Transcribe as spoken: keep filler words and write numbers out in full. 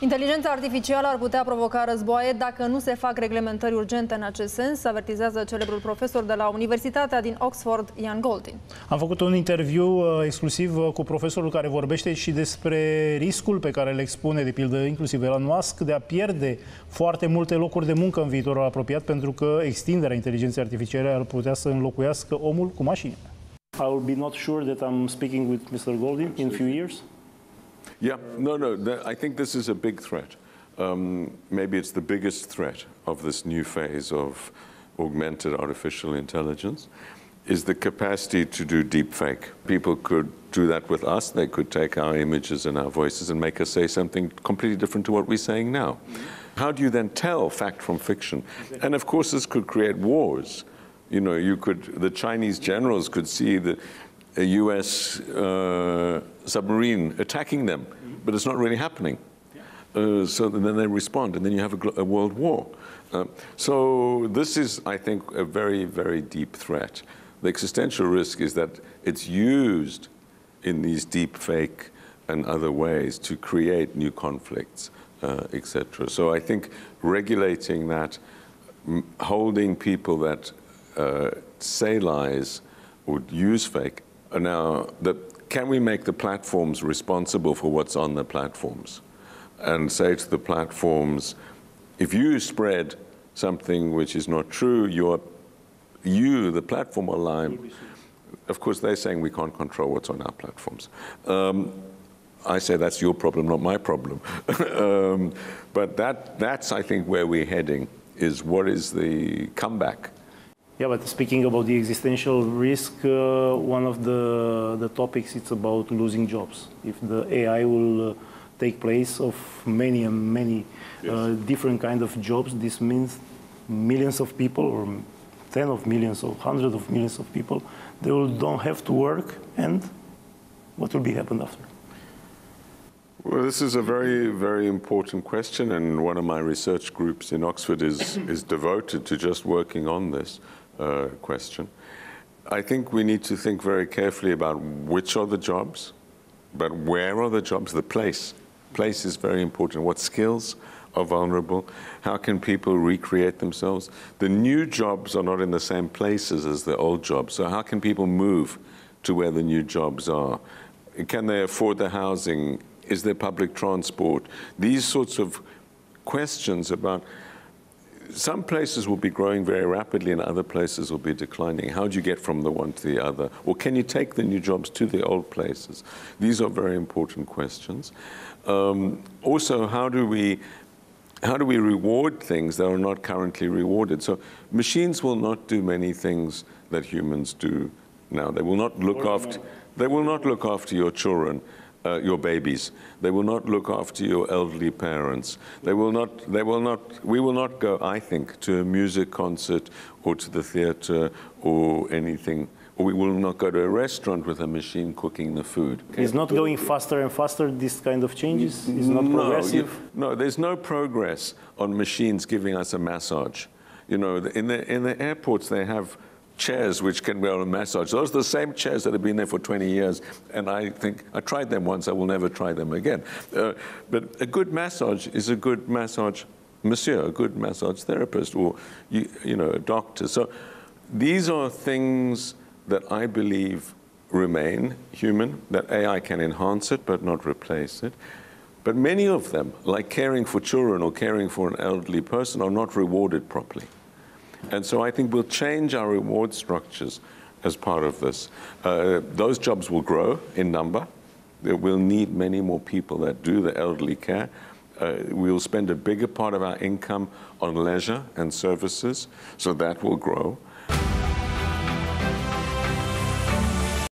Inteligența artificială ar putea provoca războaie dacă nu se fac reglementări urgente în acest sens, avertizează celebrul profesor de la Universitatea din Oxford, Ian Goldin. Am făcut un interviu exclusiv cu profesorul care vorbește și despre riscul pe care le expune, de pildă, inclusiv Elon Musk, de a pierde foarte multe locuri de muncă în viitorul apropiat, pentru că extinderea inteligenței artificiale ar putea să înlocuiască omul cu mașinile. I will be not sure that I'm speaking with Mister Goldin in few years. Yeah, no, no, th- I think this is a big threat. Um, maybe it's the biggest threat of this new phase of augmented artificial intelligence, is the capacity to do deep fake. People could do that with us. They could take our images and our voices and make us say something completely different to what we're saying now. How do you then tell fact from fiction? And of course, this could create wars. You know, you could, the Chinese generals could see that a U S uh, submarine attacking them, but it's not really happening. Uh, so then they respond, and then you have a, a world war. Uh, so this is, I think, a very, very deep threat. The existential risk is that it's used in these deep fake and other ways to create new conflicts, uh, et cetera. So I think regulating that, m holding people that uh, say lies or use fake. Now, the, can we make the platforms responsible for what's on the platforms? And say to the platforms, if you spread something which is not true, you're, you, the platform, are lying. Of course, they're saying we can't control what's on our platforms. Um, I say that's your problem, not my problem. um, but that, that's, I think, where we're heading, is what is the comeback? Yeah, but speaking about the existential risk, uh, one of the, the topics it's about losing jobs. If the A I will uh, take place of many and many yes. uh, different kind of jobs, this means millions of people, or ten of millions, or hundreds of millions of people, they will don't have to work, and what will be happen after? Well, this is a very, very important question, and one of my research groups in Oxford is, is devoted to just working on this. Uh, question. I think we need to think very carefully about which are the jobs, but where are the jobs? The place. Place is very important. What skills are vulnerable? How can people recreate themselves? The new jobs are not in the same places as the old jobs, so how can people move to where the new jobs are? Can they afford the housing? Is there public transport? These sorts of questions about some places will be growing very rapidly and other places will be declining. How do you get from the one to the other? Or can you take the new jobs to the old places? These are very important questions. Um, also, how do we, how do we reward things that are not currently rewarded? So machines will not do many things that humans do now. They will not look after, they will not look after your children. Uh, your babies. They will not look after your elderly parents. They will not, they will not, we will not go, I think, to a music concert or to the theater or anything. Or we will not go to a restaurant with a machine cooking the food. Okay. It's not going faster and faster, this kind of changes? It's not no, progressive? You, no, there's no progress on machines giving us a massage. You know, in the, in the airports they have chairs which can be on a massage. Those are the same chairs that have been there for twenty years, and I think I tried them once, I will never try them again. Uh, but a good massage is a good massage monsieur, a good massage therapist, or you, you know, a doctor. So these are things that I believe remain human, that A I can enhance it but not replace it. But many of them, like caring for children or caring for an elderly person, are not rewarded properly. And so I think we'll change our reward structures as part of this. Uh, those jobs will grow in number. We'll need many more people that do the elderly care. Uh, we'll spend a bigger part of our income on leisure and services, so that will grow.